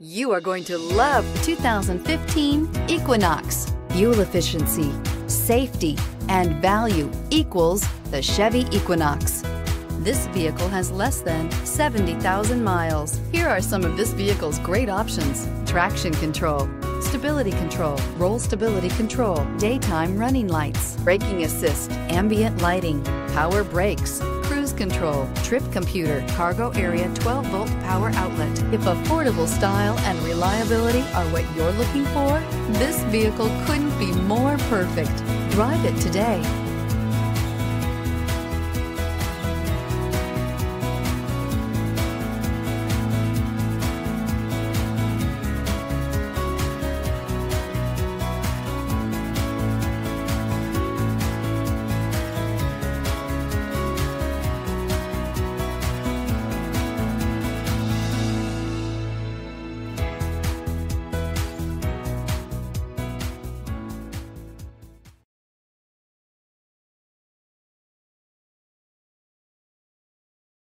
You are going to love 2015 Equinox. Fuel efficiency, safety, and value equals the Chevy Equinox. This vehicle has less than 70,000 miles. Here are some of this vehicle's great options: traction control, stability control, roll stability control, daytime running lights, braking assist, ambient lighting, power brakes, cruise control, trip computer, cargo area 12-volt power outlet. If affordable style and reliability are what you're looking for, this vehicle couldn't be more perfect. Drive it today.